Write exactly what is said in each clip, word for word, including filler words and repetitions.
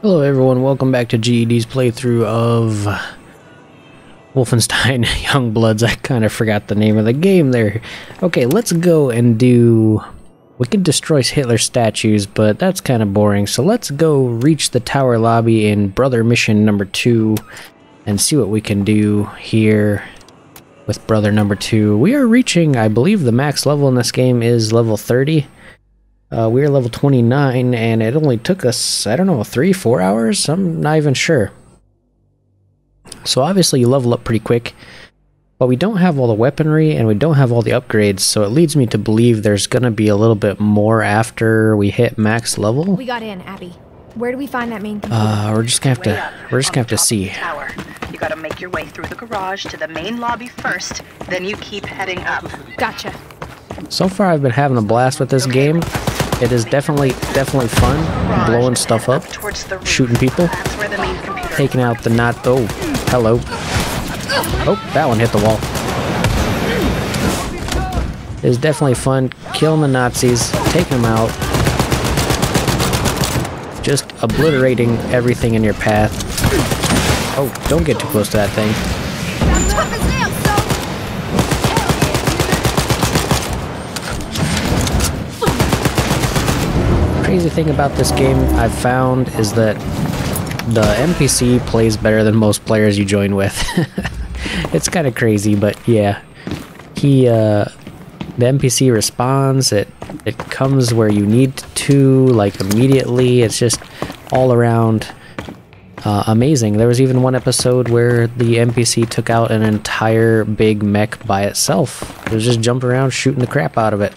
Hello everyone, welcome back to G E D's playthrough of Wolfenstein Youngbloods. I kind of forgot the name of the game there. Okay, let's go and do... We could destroy Hitler statues, but that's kind of boring. So let's go reach the tower lobby in Brother Mission number two and see what we can do here with Brother number two. We are reaching, I believe the max level in this game is level thirty. Uh, we are level twenty-nine, and it only took us, I don't know, three, four hours? I'm not even sure. So obviously you level up pretty quick, but we don't have all the weaponry, and we don't have all the upgrades, so it leads me to believe there's gonna be a little bit more after we hit max level. We got in, Abby. Where do we find that main computer? Uh, we're just gonna have to, we're just gonna have to see. Tower. You gotta make your way through the garage to the main lobby first, then you keep heading up. Gotcha. So far I've been having a blast with this game. It is definitely, definitely fun, blowing stuff up, shooting people, taking out the not- oh, hello. Oh, that one hit the wall. It is definitely fun, killing the Nazis, taking them out, just obliterating everything in your path. Oh, don't get too close to that thing. Crazy thing about this game I've found is that the N P C plays better than most players you join with. It's kind of crazy, but yeah, he uh, the N P C responds. It it comes where you need to, like immediately. It's just all around uh, amazing. There was even one episode where the N P C took out an entire big mech by itself. It was just jumping around, shooting the crap out of it.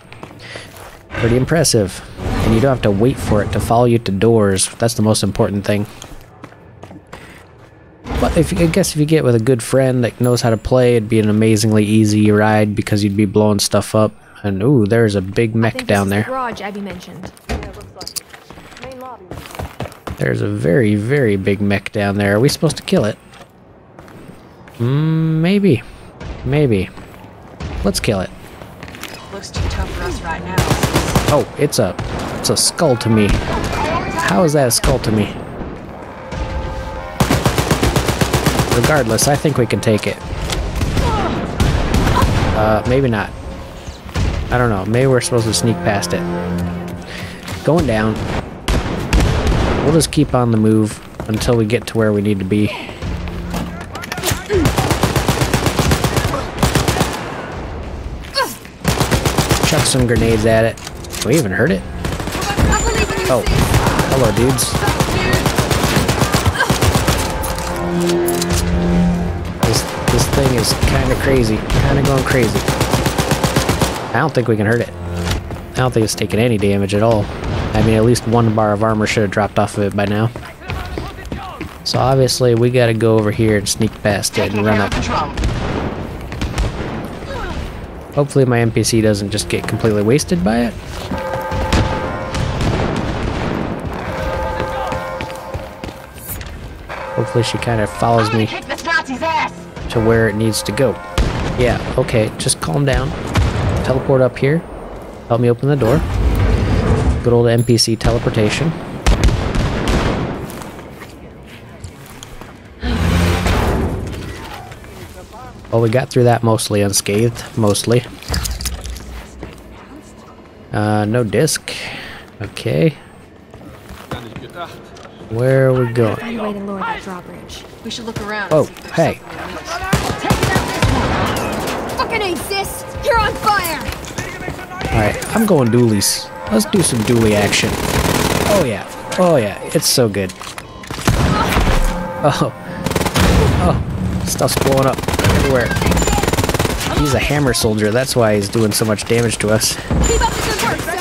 Pretty impressive. And you don't have to wait for it to follow you to doors. That's the most important thing. But if, I guess if you get with a good friend that knows how to play, it'd be an amazingly easy ride because you'd be blowing stuff up. And ooh, there's a big mech down there. Garage Abby mentioned. There's a very, very big mech down there. Are we supposed to kill it? Mm, maybe. Maybe. Let's kill it. Looks too tough for us right now. Oh, it's a... It's a skull to me. How is that a skull to me? Regardless, I think we can take it. Uh, maybe not. I don't know. Maybe we're supposed to sneak past it. Going down. We'll just keep on the move until we get to where we need to be. Chuck some grenades at it. We even heard it. Oh, hello dudes. This, this thing is kind of crazy, kind of going crazy. I don't think we can hurt it. I don't think it's taking any damage at all. I mean, at least one bar of armor should have dropped off of it by now. So obviously we gotta go over here and sneak past it and run up. Hopefully my N P C doesn't just get completely wasted by it. Hopefully she kind of follows me to where it needs to go. Yeah, okay, just calm down. Teleport up here. Help me open the door. Good old N P C teleportation. Well, we got through that mostly unscathed, mostly. Uh, no disc. Okay. Where are we going? Find a way to lower that drawbridge. We should look around. Oh, hey. Fucking ain't this. You're on fire. Alright, I'm going dualies. Let's do some dually action. Oh yeah. Oh yeah. It's so good. Oh. Oh. Stuff's blowing up everywhere. He's a hammer soldier. That's why he's doing so much damage to us. Keep up the good work, Sof.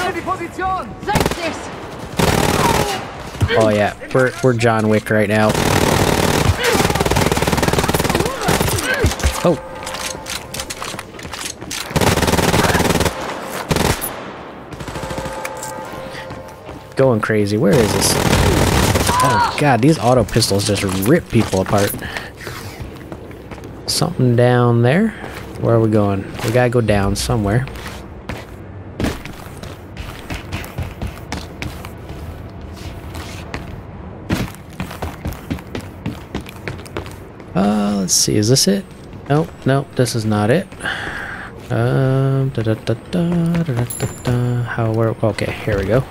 Oh yeah, we're, we're John Wick right now. Oh. Going crazy, where is this? Oh god, these auto pistols just rip people apart. Something down there? Where are we going? We gotta go down somewhere. Let's see, is this it? Nope, nope, this is not it. Um, da da da da da da da da. How, where? Okay, here we go.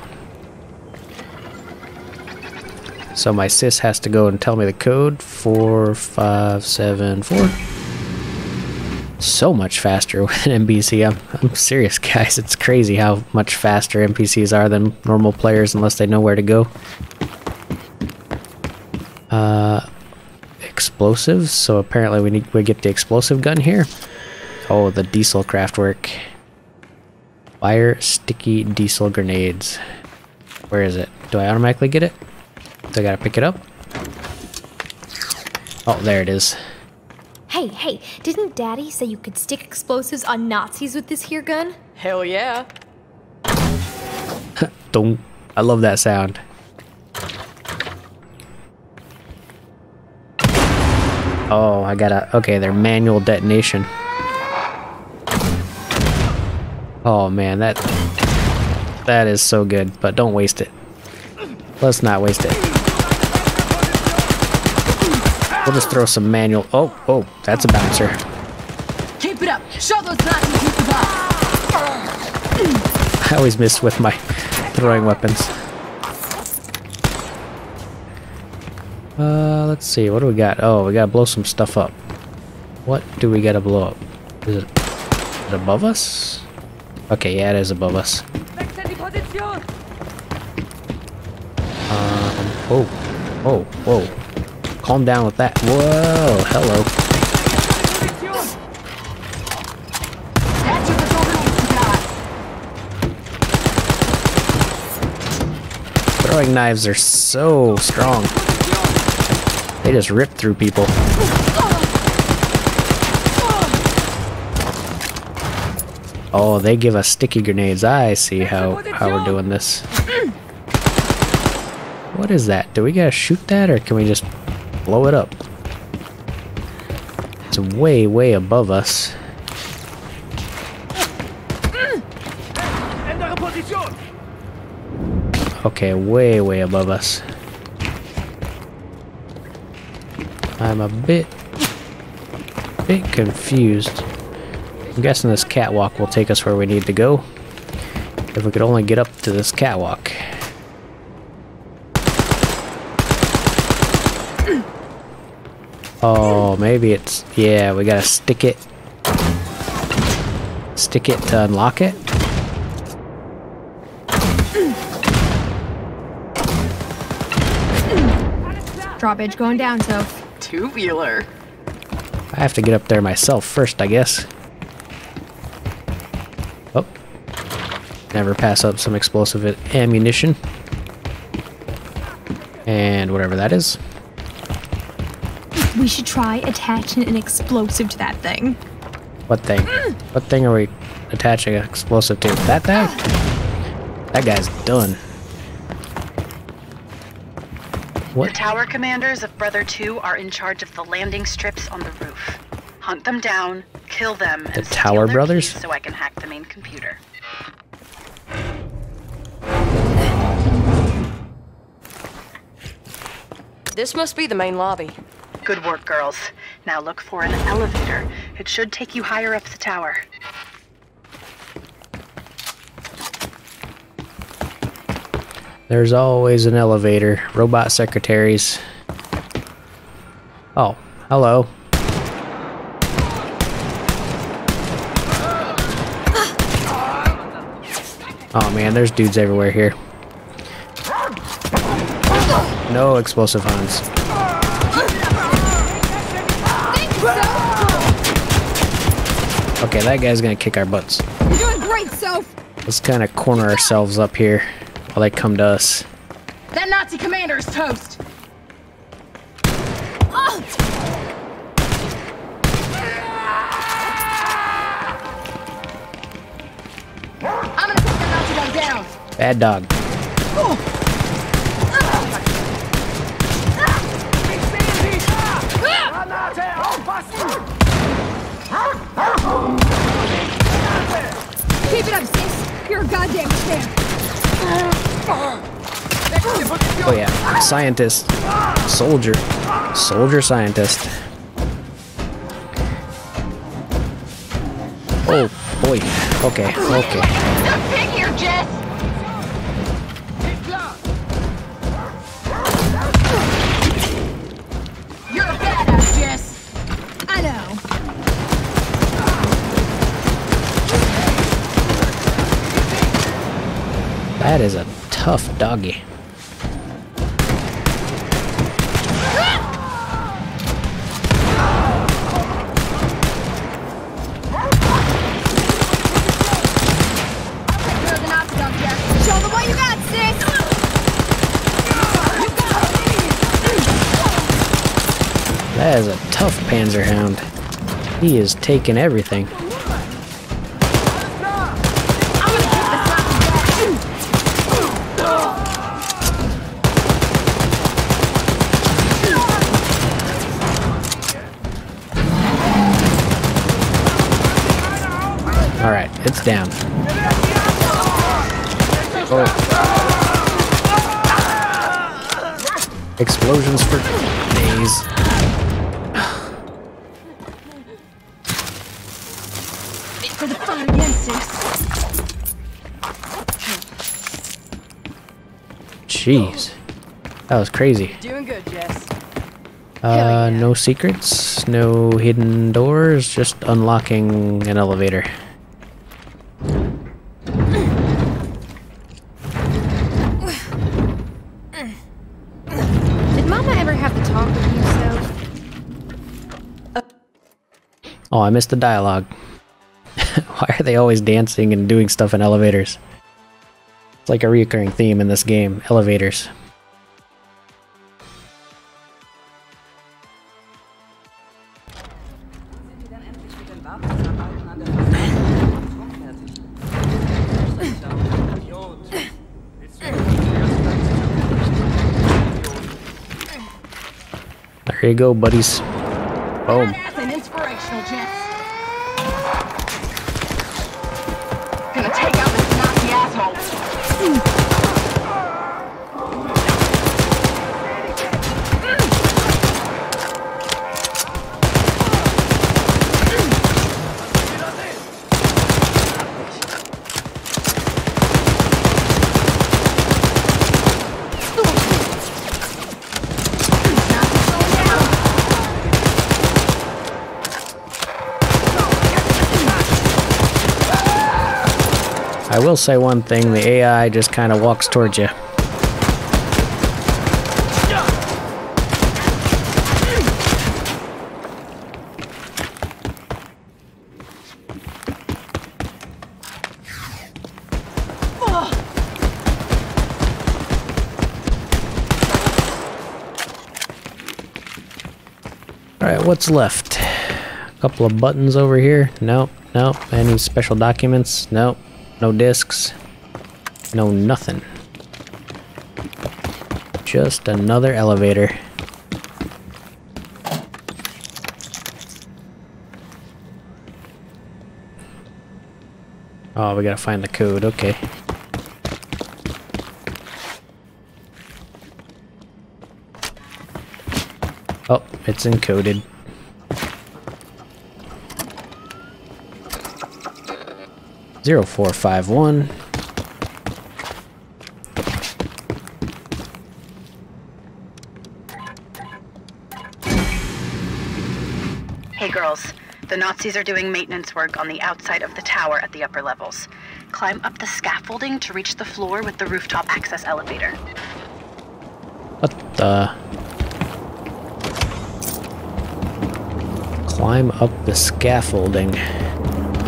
So my sis has to go and tell me the code. four five seven four. So much faster with an N P C. I'm, I'm serious, guys. It's crazy how much faster N P Cs are than normal players unless they know where to go. Uh, explosives. So apparently we need we get the explosive gun here. Oh, the diesel craftwork. Fire sticky diesel grenades. Where is it? Do I automatically get it? So I gotta pick it up. Oh, there it is. Hey, hey, didn't Daddy say you could stick explosives on Nazis with this here gun? Hell yeah. Don't. I love that sound. Oh, I gotta. Okay, they're manual detonation. Oh man, that. That is so good, but don't waste it. Let's not waste it. We'll just throw some manual. Oh, oh, that's a bouncer. Keep it up. Show those Nazis who survive. I always miss with my throwing weapons. Uh, let's see. What do we got? Oh, we gotta blow some stuff up. What do we gotta blow up? Is it, is it above us? Okay, yeah, it is above us. Um, oh, oh, whoa. Calm down with that. Whoa, hello. Throwing knives are so strong. They just rip through people. Oh, they give us sticky grenades. I see how, how we're doing this. What is that? Do we gotta shoot that or can we just blow it up? It's way, way above us. Okay, way, way above us. I'm a bit, bit confused. I'm guessing this catwalk will take us where we need to go. If we could only get up to this catwalk. Oh, maybe it's... Yeah, we gotta stick it. Stick it to unlock it. Drawbridge going down, so... Two-wheeler. I have to get up there myself first, I guess. Oh. Never pass up some explosive ammunition. And whatever that is. We should try attaching an explosive to that thing. What thing? What thing are we attaching an explosive to? That thing? That guy's done. What? The tower commanders of Brother two are in charge of the landing strips on the roof. Hunt them down, kill them, and steal their keys. The tower brothers? So I can hack the main computer. This must be the main lobby. Good work, girls. Now look for an elevator. It should take you higher up the tower. There's always an elevator. Robot secretaries. Oh, hello. Oh man, there's dudes everywhere here. No explosive Hunds. Okay, that guy's gonna kick our butts. You're doing great, Sof. Let's kind of corner ourselves up here while they come to us. That Nazi commander is toast. Oh. I'm gonna take that Nazi dog down. Bad dog. Oh. Keep it up, sis. You're a goddamn champ. Oh yeah, scientist, soldier, soldier, scientist. Oh boy. Okay. Okay. Stop pig here, Jess. You're a badass, Jess. I know. That is a tough doggy. That is a tough Panzerhound. He is taking everything. All right, it's down. Oh. Explosions for days. For the fun again, sis. Jeez. That was crazy. Doing good, Jess. Uh, no secrets, no hidden doors, just unlocking an elevator. Did Mama ever have to talk with you, Sof? Oh, I missed the dialogue. Why are they always dancing and doing stuff in elevators? It's like a recurring theme in this game, elevators. There you go, buddies. Boom. I will say one thing, the A I just kind of walks towards you. Alright, what's left? A couple of buttons over here? Nope, nope. Any special documents? Nope. No discs, no nothing. Just another elevator. Oh, we gotta find the code, okay. Oh, it's encoded. zero four five one. Hey girls, the Nazis are doing maintenance work on the outside of the tower at the upper levels. Climb up the scaffolding to reach the floor with the rooftop access elevator. What the? Climb up the scaffolding.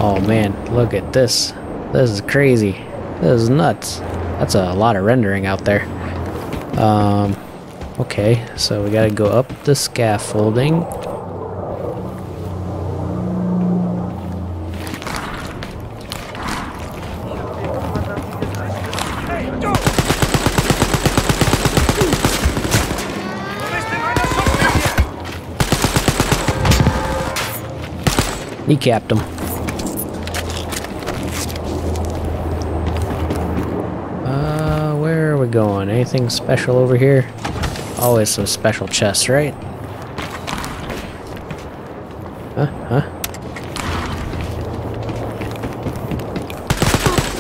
Oh man, look at this. This is crazy. This is nuts. That's a lot of rendering out there. Um, okay, so we gotta go up the scaffolding. He capped him. Going anything special over here? Always some special chests, right? Huh? Huh?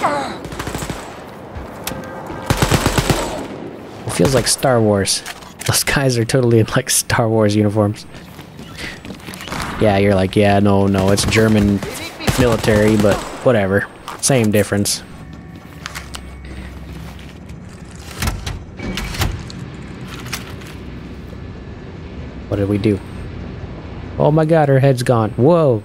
It feels like Star Wars. Those guys are totally in like Star Wars uniforms. Yeah, you're like, yeah, no, no, it's German military, but whatever. Same difference. What did we do? Oh my god, her head's gone. Whoa!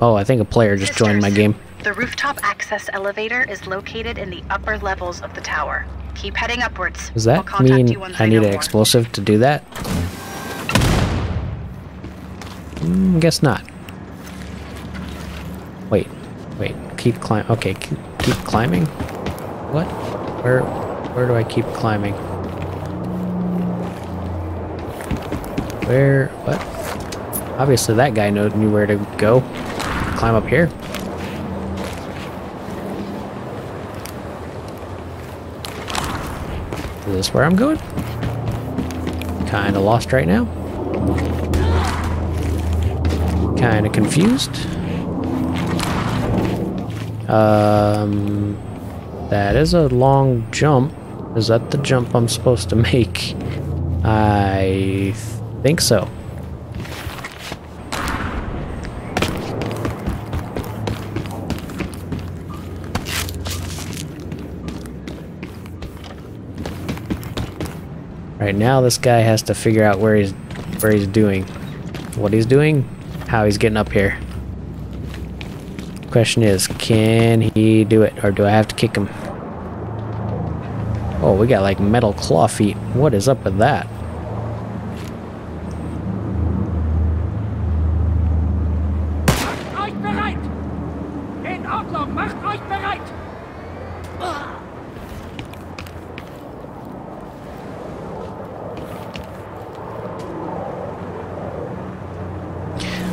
Oh, I think a player just Sisters, joined my game. The rooftop access elevator is located in the upper levels of the tower. Keep heading upwards. Does that we'll mean you I need an more. explosive to do that? Mm, guess not. Wait, wait, keep climb. Okay, keep, keep climbing? What? Where, where do I keep climbing? Where, what? Obviously that guy knew where to go. Climb up here. Is this where I'm going? Kinda lost right now. Kinda confused. Um, that is a long jump. Is that the jump I'm supposed to make? I think so. Right now, this guy has to figure out where he's, where he's doing, what he's doing, how he's getting up here. Question is, can he do it, or do I have to kick him? Oh, we got like metal claw feet. What is up with that?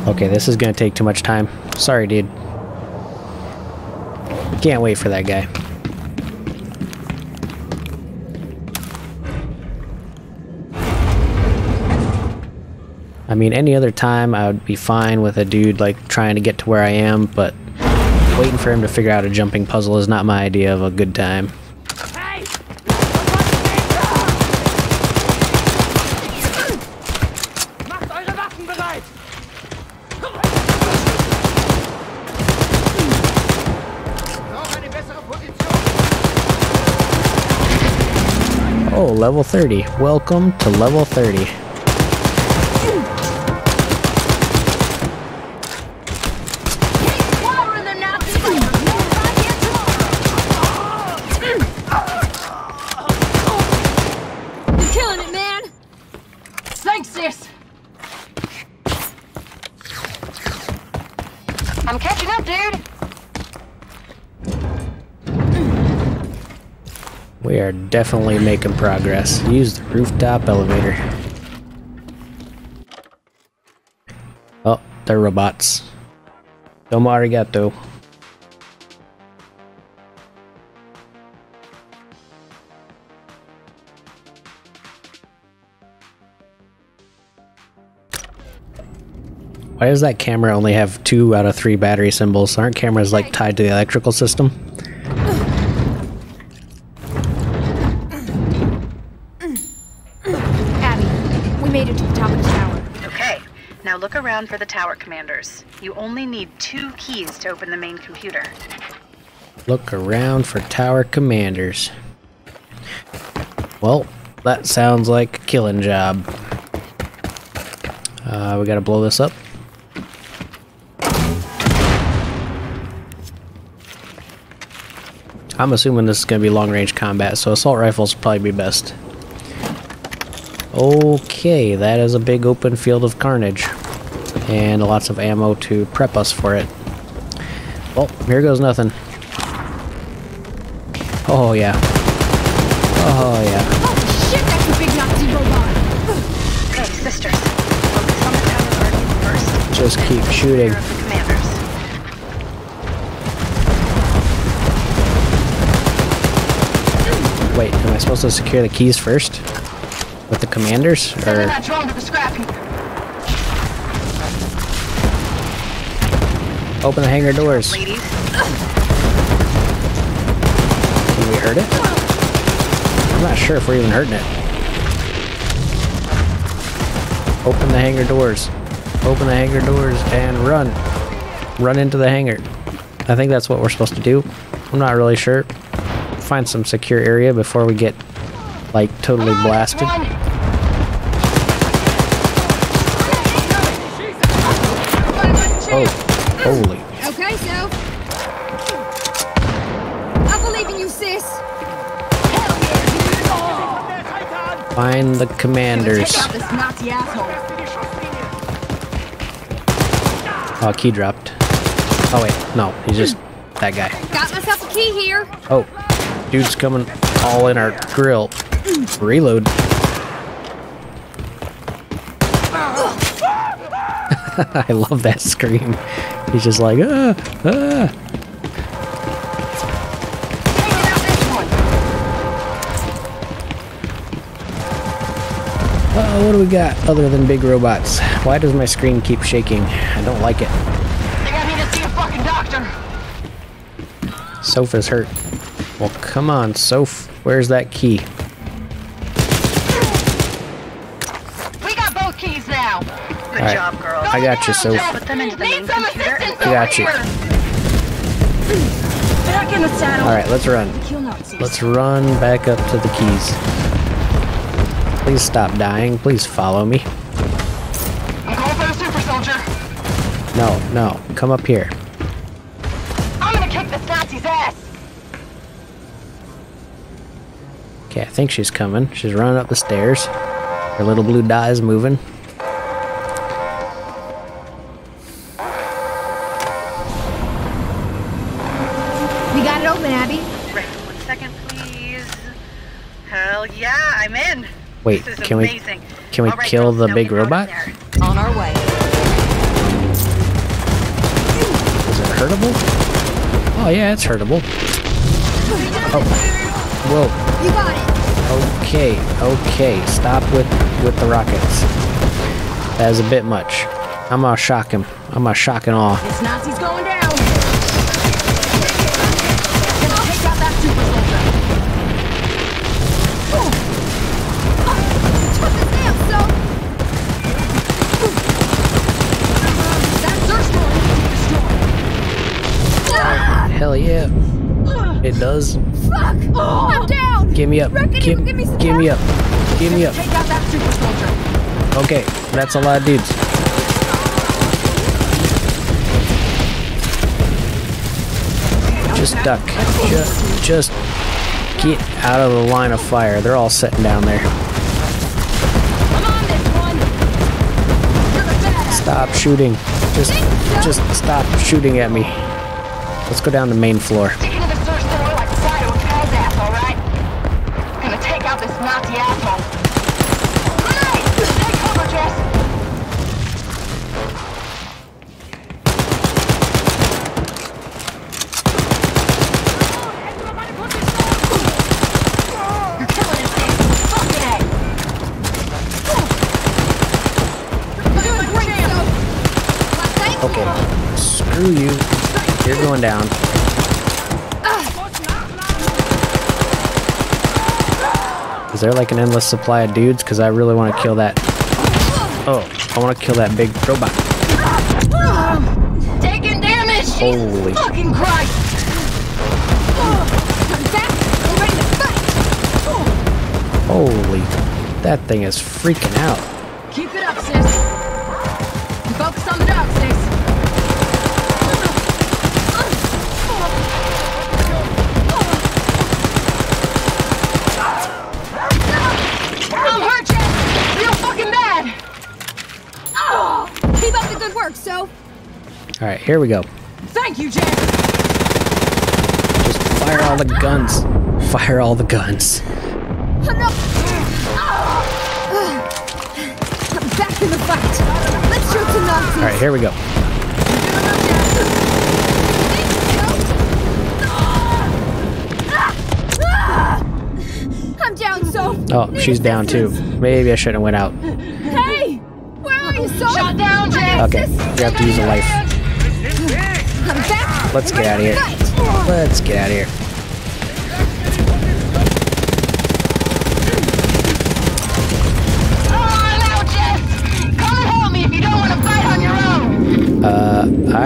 Okay, this is gonna take too much time. Sorry, dude. Can't wait for that guy. I mean, any other time I would be fine with a dude like trying to get to where I am, but waiting for him to figure out a jumping puzzle is not my idea of a good time. Oh, level thirty. Welcome to level thirty. You're killing it, man. Thanks, sis. I'm catching up, dude. We are definitely making progress. Use the rooftop elevator. Oh, they're robots. Domo arigato. Why does that camera only have two out of three battery symbols? Aren't cameras like tied to the electrical system? Abby, we made it to the top of the tower. Okay, now look around for the tower commanders. You only need two keys to open the main computer. Look around for tower commanders. Well, that sounds like a killing job. Uh, we gotta blow this up. I'm assuming this is going to be long-range combat, so assault rifles probably be best. Okay, that is a big open field of carnage. And lots of ammo to prep us for it. Well, here goes nothing. Oh, yeah. Oh, yeah. Oh, shit, that's a big Nazi robot! Okay, sisters, focus on the tower guard first. Just keep shooting. Wait, am I supposed to secure the keys first? With the commanders? Or... They're not drawn to the scrap heap. Open the hangar doors. Ladies. hurt it? I'm not sure if we're even hurting it. Open the hangar doors. Open the hangar doors and run. Run into the hangar. I think that's what we're supposed to do. I'm not really sure. Find some secure area before we get, like, totally blasted. Oh, holy. Okay, so. I believe in you, sis. Find the commanders. Oh, key dropped. Oh wait, no, he's just that guy. Got myself a key here. Oh, dude's coming all in our grill. Reload. I love that scream. He's just like, ah, ah. Uh, what do we got other than big robots? Why does my screen keep shaking? I don't like it. Sof is hurt. Well, come on, Sof. Where's that key? We got both keys now. Good right. job, girl. I got you, Sof. I got you. Back in the saddle. All right, let's run. Let's run back up to the keys. Please stop dying. Please follow me. I'm going for the super soldier. No, no. Come up here. Okay, I think she's coming. She's running up the stairs. Her little blue dot is moving. We got it open, Abby. Right, one second, please. Hell yeah, I'm in. Wait, this is can amazing. we can we right, kill the big robot? On our way. Is it hurtable? Oh yeah, it's hurtable. Oh, whoa. You got it. Okay, okay. Stop with with the rockets. That is a bit much. I'm gonna shock him. I'm gonna shock and awe. It's Nazis going down. Gonna take out that super soldier. That's their story. Hell yeah. It does. Fuck! Oh, I'm down! Give me up. Give, give me some give me up. Give me up. Take out that super soldier. Okay, that's a lot of dudes. Just duck. Just, just get out of the line of fire. They're all sitting down there. Stop shooting. Just, just stop shooting at me. Let's go down to the main floor. Sticking to the search door like Psycho's ass, alright? Gonna take out this Nazi asshole. Right! Take cover, Jess! You're killing this thing. Fucking A. You're doing great, though. Okay. Screw you. You're going down. Is there like an endless supply of dudes? Because I really want to kill that. Oh, I want to kill that big robot. Taking damage. Holy fucking Christ! Holy, that thing is freaking out. Keep it up, sis. Focus on the dog, sis. So. Alright, here we go. Thank you, Jess. Just fire all the guns. Fire all the guns. Enough. I'm back in the fight. Let's shoot some Nazis. Alright, here we go. I'm down, so. Oh, she's down too. Maybe I should have went out. Shot down, Jess. Okay, we have to use a life. Let's get out of here. Let's get out of here.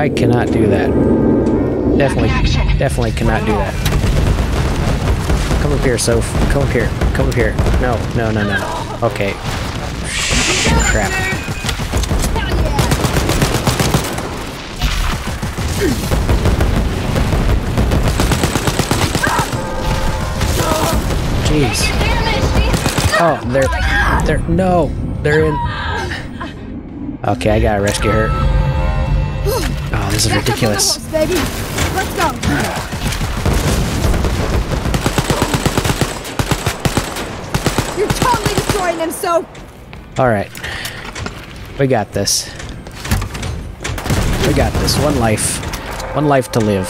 I cannot do that. Definitely, definitely cannot do that. Come up here, Soph. Come up here. Come up here. No, no, no, no. Okay. Shh, crap. Jeez. Oh, they're, they're, no, they're in. Okay, I gotta rescue her. Oh, this is ridiculous. Horse, baby. Let's go. You're totally destroying them, so. All right, we got this. We got this. One life, one life to live.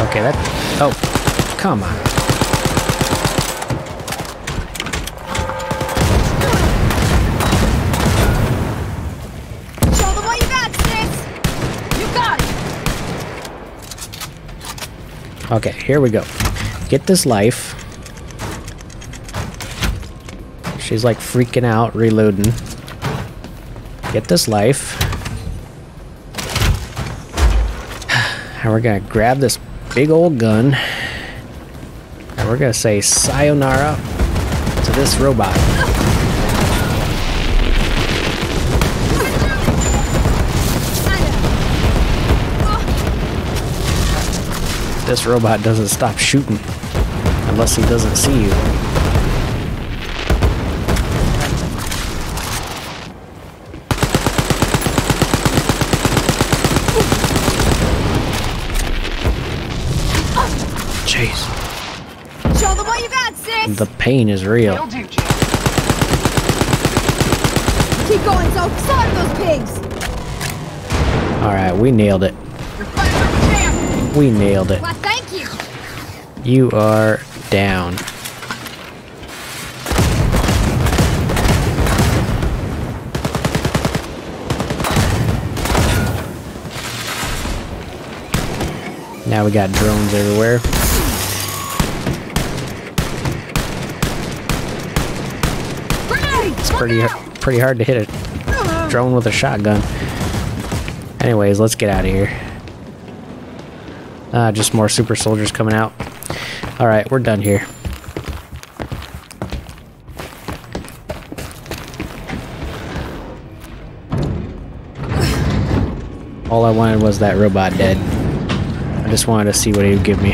Okay, that. Oh, come on. Okay, here we go. Get this life. She's like freaking out, reloading. Get this life. And we're gonna grab this big old gun. And we're gonna say sayonara to this robot. This robot doesn't stop shooting unless he doesn't see you. Jeez. Show them what you got, sis. The pain is real. Keep going, so side those pigs. All right, we nailed it. We nailed it. Well, thank you. You are down. Now we got drones everywhere. It's pretty pretty hard to hit a drone with a shotgun. Anyways, let's get out of here. Uh, just more super soldiers coming out. Alright, we're done here. All I wanted was that robot dead. I just wanted to see what he would give me.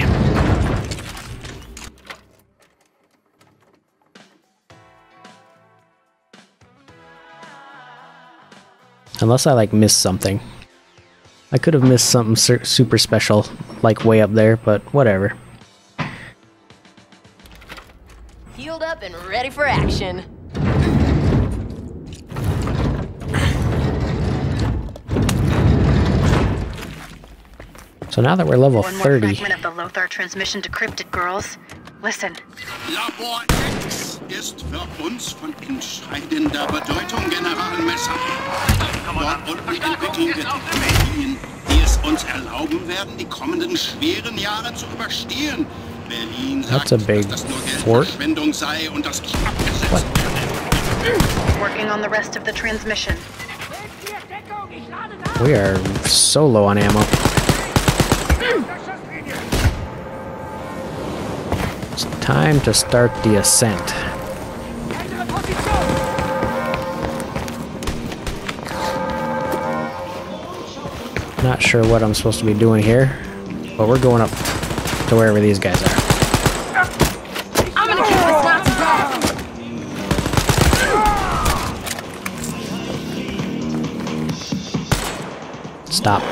Unless I like missed something. I could have missed something super special, like way up there, but whatever. Healed up and ready for action. So now that we're level thirty. One more fragment of the Lothar transmission decrypted, girls. Listen. Labor X ist für uns von entscheidender Bedeutung, General Messer. Dort und die Entwicklung der Technologien, die es uns erlauben werden, die kommenden schweren Jahre zu überstehen. Berlin sagt, dass das nur Geldverschwendung sei und das nicht abgesetzt wird. Working on the rest of the transmission. We are so low on ammo. Time to start the ascent. Not sure what I'm supposed to be doing here, but we're going up to wherever these guys are. I'm gonna kill this Nazi guy. Stop.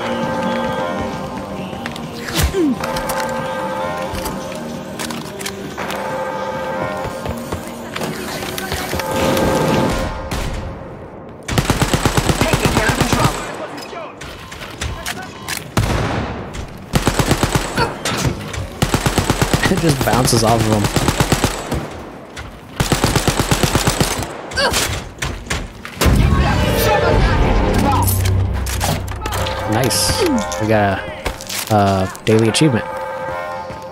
It just bounces off of them. Nice. We got a uh, daily achievement.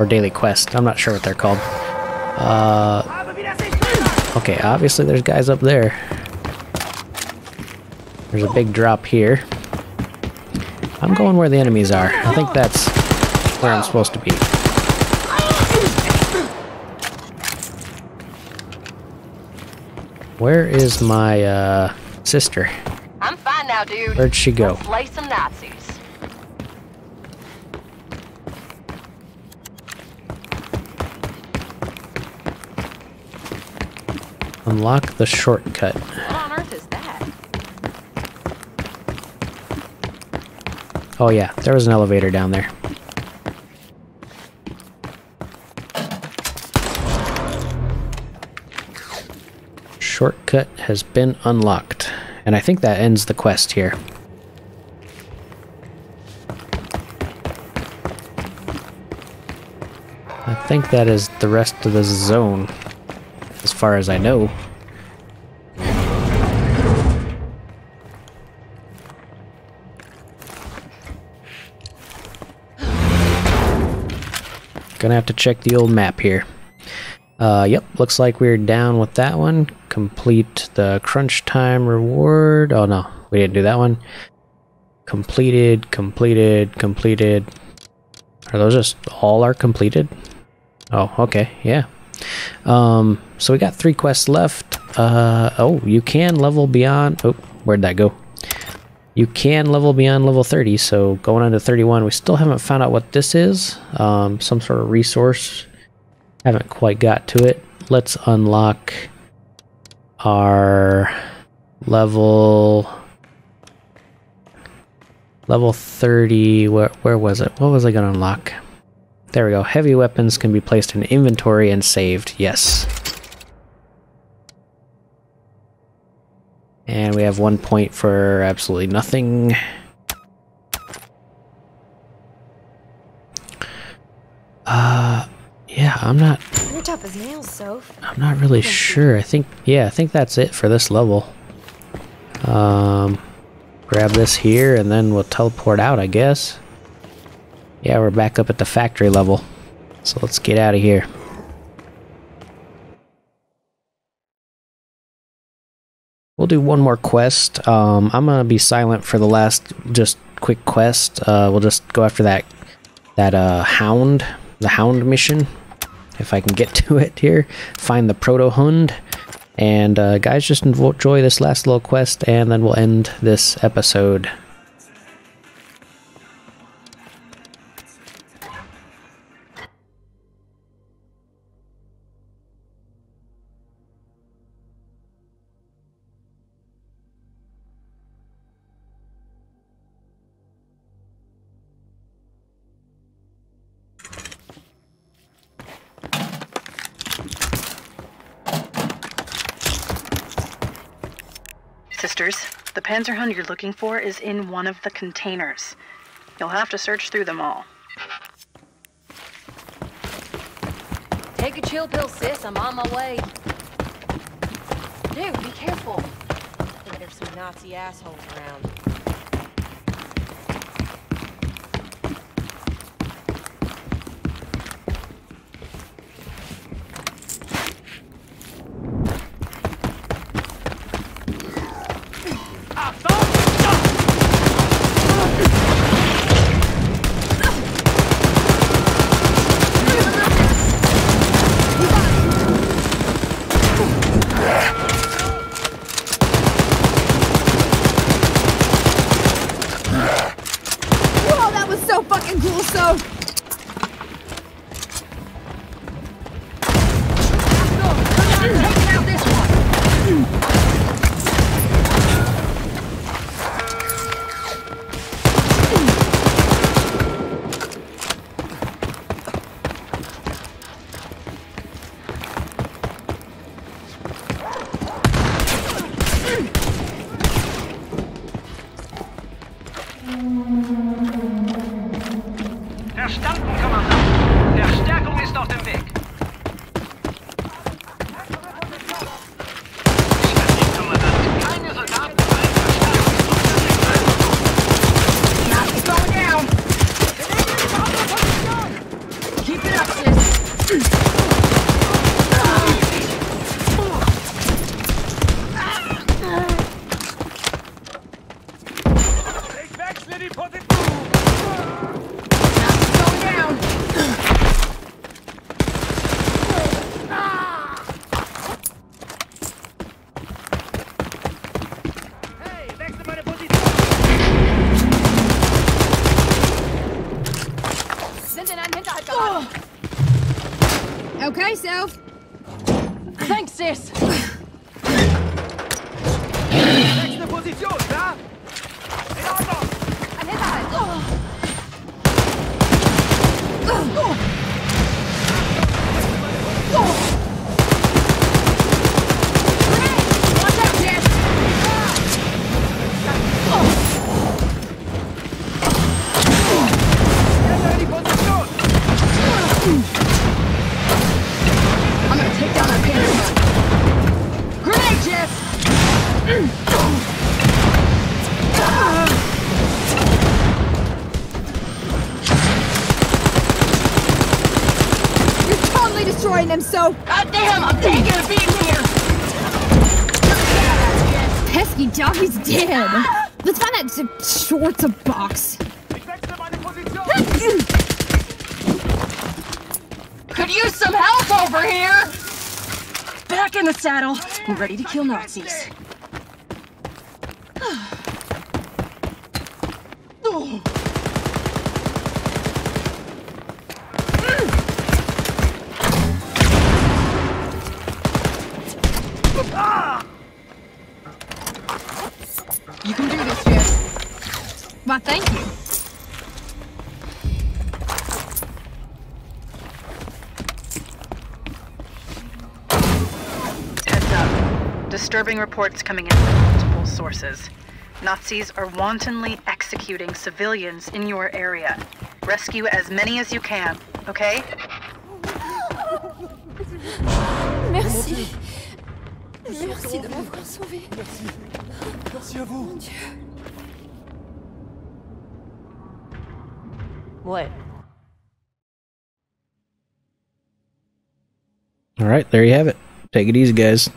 Or daily quest. I'm not sure what they're called. Uh, okay, obviously there's guys up there. There's a big drop here. I'm going where the enemies are. I think that's where I'm supposed to be. Where is my uh, sister? I'm fine now, dude. Where'd she go? Let's play some Nazis. Unlock the shortcut. What on earth is that? Oh yeah, there was an elevator down there. Shortcut has been unlocked. And I think that ends the quest here. I think that is the rest of the zone, as far as I know. Gonna have to check the old map here. Uh, yep, looks like we're down with that one. Complete the crunch time reward. Oh no, we didn't do that one. Completed, completed, completed. Are those just all are completed? Oh, okay, yeah. Um, so we got three quests left. Uh, oh, you can level beyond... Oh, where'd that go? You can level beyond level thirty, so going on to thirty-one. We still haven't found out what this is. Um, some sort of resource. Haven't quite got to it. Let's unlock our level... Level thirty... Where, where was it? What was I gonna unlock? There we go. Heavy weapons can be placed in inventory and saved. Yes. And we have one point for absolutely nothing. Uh, yeah, I'm not... You're tough as nails, Soph. I'm not really sure. I think, yeah, I think that's it for this level. Um, grab this here and then we'll teleport out, I guess. Yeah, we're back up at the factory level, so let's get out of here. We'll do one more quest. Um, I'm gonna be silent for the last just quick quest. Uh, we'll just go after that that uh, hound, the hound mission, if I can get to it here. Find the Proto-Hund, and uh, guys, just enjoy this last little quest, and then we'll end this episode. Sisters, the Panzerhund you're looking for is in one of the containers. You'll have to search through them all. Take a chill pill, sis. I'm on my way. Dude, be careful. There's some Nazi assholes around. Okay, Sof. Thanks, sis. Nächste Position, ja? In Ordnung. An Hinterhalt. Oh. Oh. Oh. Oh. Them so god damn, I'm taking a beating here. Pesky doggy's dead. Let's find that shorts a box. Could use some help over here. Back in the saddle. We're ready to kill Nazis. You can do this, Jess. Why, thank you. Heads up. Disturbing reports coming in from multiple sources. Nazis are wantonly executing civilians in your area. Rescue as many as you can, okay? Merci. Merci de m'avoir sauvé. Merci. Merci à vous. Mon Dieu. What? All right, there you have it. Take it easy, guys.